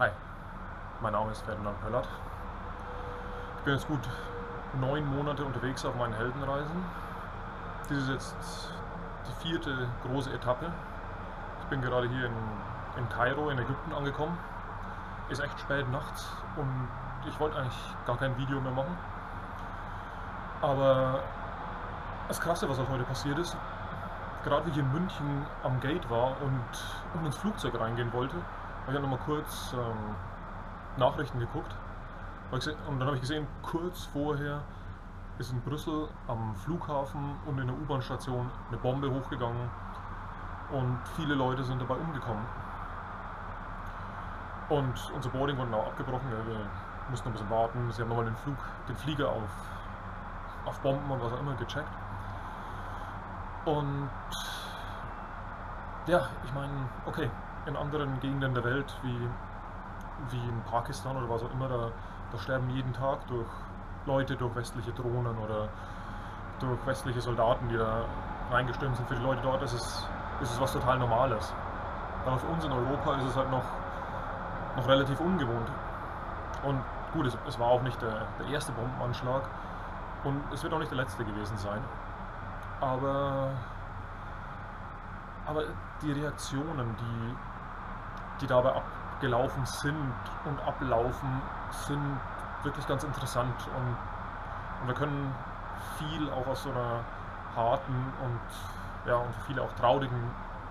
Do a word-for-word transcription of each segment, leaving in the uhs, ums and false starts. Hi, mein Name ist Ferdinand Pellat. Ich bin jetzt gut neun Monate unterwegs auf meinen Heldenreisen. Dies ist jetzt die vierte große Etappe. Ich bin gerade hier in, in Kairo in Ägypten angekommen. Ist echt spät nachts und ich wollte eigentlich gar kein Video mehr machen. Aber das Krasse, was auch heute passiert ist, gerade wie ich in München am Gate war und, und ins Flugzeug reingehen wollte, habe ich dann nochmal kurz ähm, Nachrichten geguckt. Und dann habe ich gesehen, kurz vorher ist in Brüssel am Flughafen und in der U-Bahn-Station eine Bombe hochgegangen und viele Leute sind dabei umgekommen. Und unser Boarding wurde auch abgebrochen, wir mussten ein bisschen warten, sie haben nochmal den, Flug, den Flieger auf, auf Bomben und was auch immer gecheckt. Und ja, ich meine, okay, in anderen Gegenden der Welt, wie, wie in Pakistan oder was auch immer, da, da sterben jeden Tag durch Leute, durch westliche Drohnen oder durch westliche Soldaten, die da reingestürmt sind. Für die Leute dort ist es, ist es was total Normales. Aber für uns in Europa ist es halt noch, noch relativ ungewohnt. Und gut, es, es war auch nicht der, der erste Bombenanschlag und es wird auch nicht der letzte gewesen sein. Aber, aber die Reaktionen, die, die dabei abgelaufen sind und ablaufen, sind wirklich ganz interessant und, und wir können viel auch aus so einer harten und, ja, und für viele auch traurigen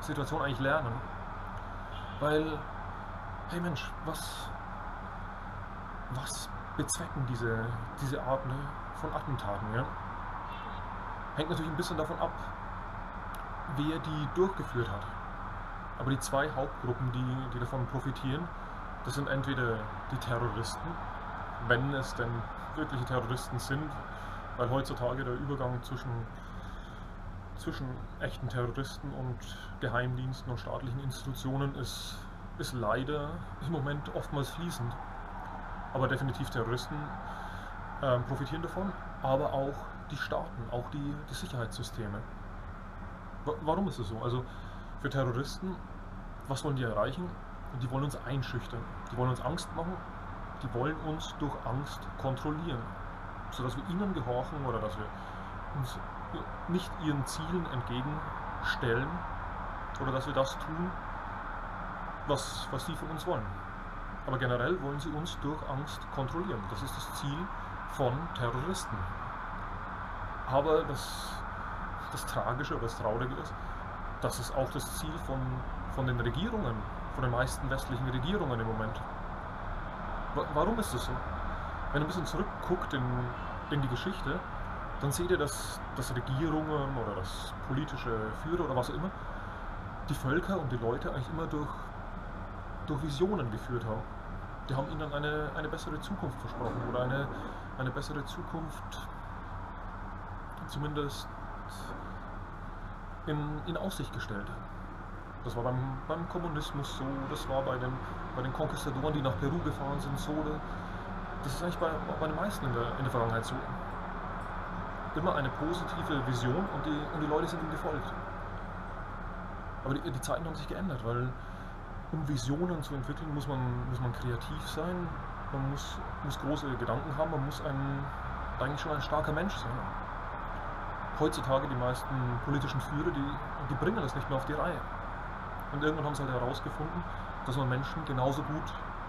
Situation eigentlich lernen. Weil, hey Mensch, was, was bezwecken diese, diese Arten von Attentaten? Ja? Hängt natürlich ein bisschen davon ab, wer die durchgeführt hat. Aber die zwei Hauptgruppen, die, die davon profitieren, das sind entweder die Terroristen, wenn es denn wirkliche Terroristen sind, weil heutzutage der Übergang zwischen, zwischen echten Terroristen und Geheimdiensten und staatlichen Institutionen ist, ist leider im Moment oftmals fließend. Aber definitiv Terroristen äh, profitieren davon, aber auch die Staaten, auch die, die Sicherheitssysteme. Warum ist es so? Also für Terroristen, was wollen die erreichen? Die wollen uns einschüchtern, die wollen uns Angst machen, die wollen uns durch Angst kontrollieren, sodass wir ihnen gehorchen oder dass wir uns nicht ihren Zielen entgegenstellen oder dass wir das tun, was, was sie von uns wollen. Aber generell wollen sie uns durch Angst kontrollieren. Das ist das Ziel von Terroristen. Aber das, das Tragische oder das Traurige ist, das ist auch das Ziel von, von den Regierungen, von den meisten westlichen Regierungen im Moment. Warum ist das so? Wenn ihr ein bisschen zurückguckt in, in die Geschichte, dann seht ihr, dass, dass Regierungen oder dass politische Führer oder was auch immer die Völker und die Leute eigentlich immer durch, durch Visionen geführt haben. Die haben ihnen dann eine, eine bessere Zukunft versprochen oder eine, eine bessere Zukunft zumindest in, in Aussicht gestellt. Das war beim, beim Kommunismus so, das war bei den, bei den Konquistadoren, die nach Peru gefahren sind, so. Das ist eigentlich bei, bei den meisten in der, in der Vergangenheit so. Immer eine positive Vision und die, und die Leute sind ihm gefolgt. Aber die, die Zeiten haben sich geändert, weil um Visionen zu entwickeln, muss man, muss man kreativ sein, man muss, muss große Gedanken haben, man muss ein, eigentlich schon ein starker Mensch sein. Heutzutage die meisten politischen Führer, die, die bringen das nicht mehr auf die Reihe. Und irgendwann haben sie halt herausgefunden, dass man Menschen genauso gut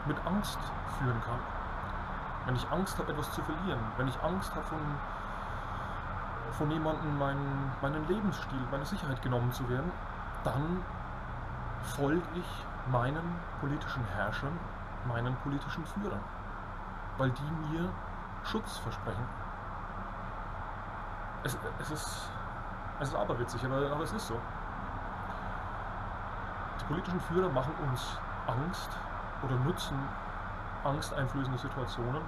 mit Angst führen kann. Wenn ich Angst habe, etwas zu verlieren, wenn ich Angst habe, von, von jemandem meinen, meinen Lebensstil, meine Sicherheit genommen zu werden, dann folge ich meinen politischen Herrschern, meinen politischen Führern, weil die mir Schutz versprechen. Es, es, ist, es ist aberwitzig, aber, aber es ist so. Die politischen Führer machen uns Angst oder nutzen angsteinflößende Situationen,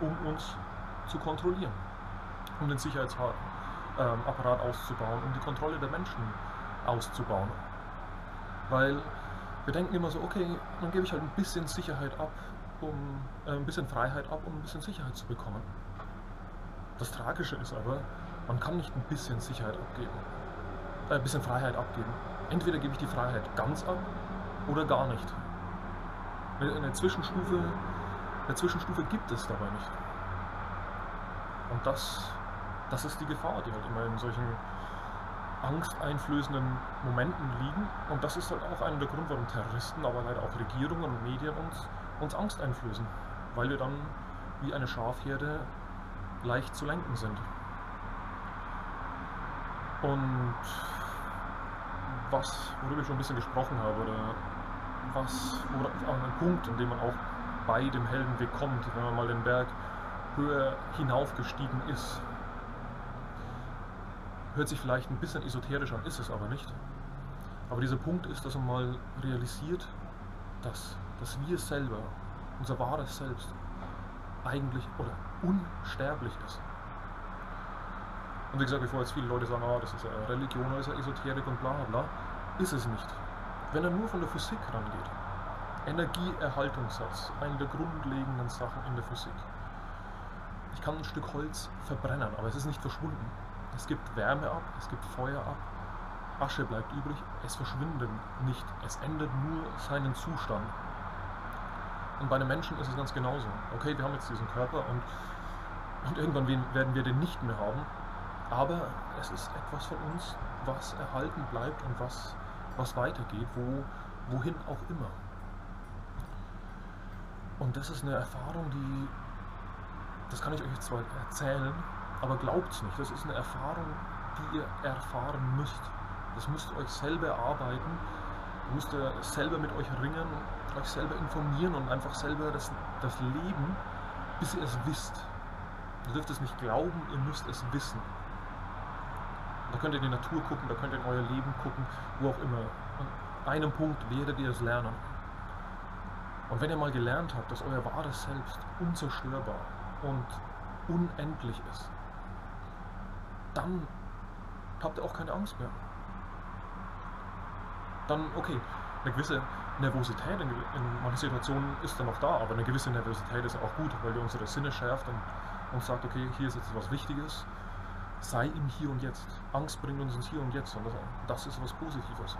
um uns zu kontrollieren, um den Sicherheitsapparat auszubauen, um die Kontrolle der Menschen auszubauen. Weil wir denken immer so, okay, dann gebe ich halt ein bisschen Sicherheit ab, um äh, ein bisschen Freiheit ab, um ein bisschen Sicherheit zu bekommen. Das Tragische ist aber, man kann nicht ein bisschen Sicherheit abgeben, äh, ein bisschen Freiheit abgeben. Entweder gebe ich die Freiheit ganz ab oder gar nicht. Eine Zwischenstufe, eine Zwischenstufe gibt es dabei nicht. Und das, das ist die Gefahr, die halt immer in solchen angsteinflößenden Momenten liegen. Und das ist halt auch einer der Gründe, warum Terroristen, aber leider auch Regierungen und Medien uns, uns Angst einflößen. Weil wir dann wie eine Schafherde leicht zu lenken sind. Und was, worüber ich schon ein bisschen gesprochen habe, oder was, oder ein Punkt, in dem man auch bei dem Heldenweg kommt, wenn man mal den Berg höher hinaufgestiegen ist. Hört sich vielleicht ein bisschen esoterisch an, ist es aber nicht. Aber dieser Punkt ist, dass man mal realisiert, dass, dass wir selber, unser wahres Selbst, eigentlich oder unsterblich ist. Und wie gesagt, bevor jetzt viele Leute sagen, ah, das ist ja Religion, das ist ja Esoterik und bla bla, ist es nicht. Wenn er nur von der Physik rangeht, Energieerhaltungssatz, eine der grundlegenden Sachen in der Physik. Ich kann ein Stück Holz verbrennen, aber es ist nicht verschwunden. Es gibt Wärme ab, es gibt Feuer ab, Asche bleibt übrig, es verschwindet nicht, es ändert nur seinen Zustand. Und bei einem Menschen ist es ganz genauso. Okay, wir haben jetzt diesen Körper und, und irgendwann werden wir den nicht mehr haben. Aber es ist etwas von uns, was erhalten bleibt und was, was weitergeht, wo, wohin auch immer. Und das ist eine Erfahrung, die, das kann ich euch zwar erzählen, aber glaubt's nicht. Das ist eine Erfahrung, die ihr erfahren müsst. Das müsst ihr euch selber erarbeiten, müsst ihr selber mit euch ringen, euch selber informieren und einfach selber das, das Leben, bis ihr es wisst. Ihr dürft es nicht glauben, ihr müsst es wissen. Da könnt ihr in die Natur gucken, da könnt ihr in euer Leben gucken, wo auch immer. An einem Punkt werdet ihr es lernen. Und wenn ihr mal gelernt habt, dass euer wahres Selbst unzerstörbar und unendlich ist, dann habt ihr auch keine Angst mehr. Dann, okay, eine gewisse Nervosität in, in manchen Situationen ist dann noch da, aber eine gewisse Nervosität ist auch gut, weil ihr unsere Sinne schärft und, und sagt, okay, hier ist jetzt was Wichtiges. Sei im Hier und Jetzt. Angst bringt uns ins Hier und Jetzt. Und das, das ist was Positives.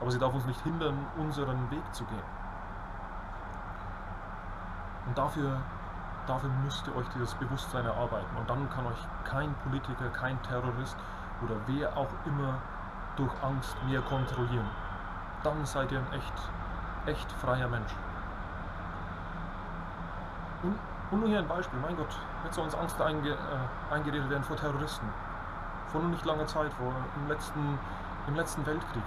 Aber sie darf uns nicht hindern, unseren Weg zu gehen. Und dafür, dafür müsst ihr euch dieses Bewusstsein erarbeiten. Und dann kann euch kein Politiker, kein Terrorist oder wer auch immer durch Angst mehr kontrollieren. Dann seid ihr ein echt, echt freier Mensch. Und Und nur hier ein Beispiel, mein Gott, jetzt soll uns Angst einge, äh, eingeredet werden vor Terroristen. Vor nur nicht langer Zeit, vor, im, letzten, im letzten Weltkrieg.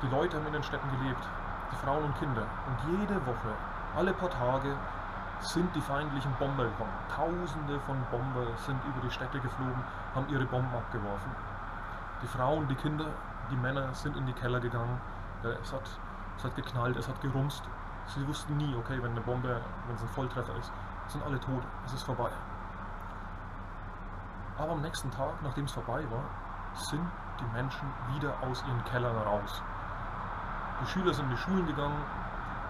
Die Leute haben in den Städten gelebt, die Frauen und Kinder. Und jede Woche, alle paar Tage, sind die feindlichen Bomber gekommen. Tausende von Bomber sind über die Städte geflogen, haben ihre Bomben abgeworfen. Die Frauen, die Kinder, die Männer sind in die Keller gegangen. Es hat, es hat geknallt, es hat gerumst. Sie wussten nie, okay, wenn eine Bombe, wenn es ein Volltreffer ist, sind alle tot, es ist vorbei. Aber am nächsten Tag, nachdem es vorbei war, sind die Menschen wieder aus ihren Kellern raus. Die Schüler sind in die Schulen gegangen,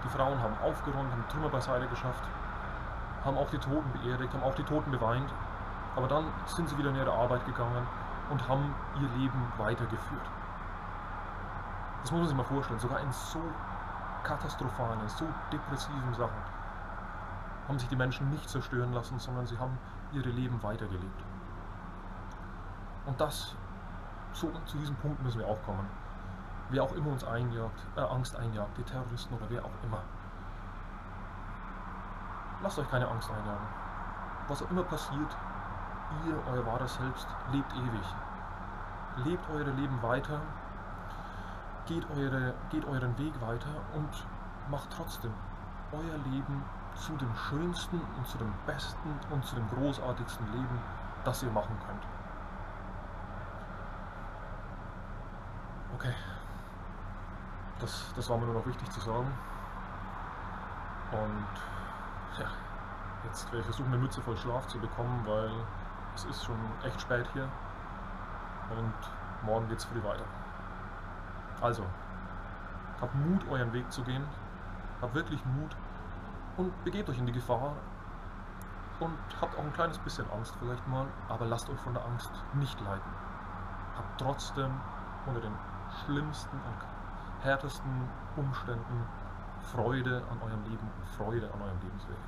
die Frauen haben aufgeräumt, haben Trümmer beiseite geschafft, haben auch die Toten beerdigt, haben auch die Toten beweint. Aber dann sind sie wieder in ihre Arbeit gegangen und haben ihr Leben weitergeführt. Das muss man sich mal vorstellen, sogar in so katastrophalen, so depressiven Sachen haben sich die Menschen nicht zerstören lassen, sondern sie haben ihre Leben weitergelebt. Und das, so, zu diesem Punkt müssen wir auch kommen. Wer auch immer uns einjagt, äh, Angst einjagt, die Terroristen oder wer auch immer. Lasst euch keine Angst einjagen. Was auch immer passiert, ihr, euer wahres Selbst, lebt ewig. Lebt eure Leben weiter. Geht, eure, geht euren Weg weiter und macht trotzdem euer Leben zu dem schönsten und zu dem besten und zu dem großartigsten Leben, das ihr machen könnt. Okay, das, das war mir nur noch wichtig zu sagen. Und ja, jetzt werde ich versuchen, eine Mütze voll Schlaf zu bekommen, weil es ist schon echt spät hier und morgen geht es früh weiter. Also, habt Mut, euren Weg zu gehen, habt wirklich Mut und begebt euch in die Gefahr und habt auch ein kleines bisschen Angst vielleicht mal, aber lasst euch von der Angst nicht leiten. Habt trotzdem unter den schlimmsten und härtesten Umständen Freude an eurem Leben und Freude an eurem Lebensweg.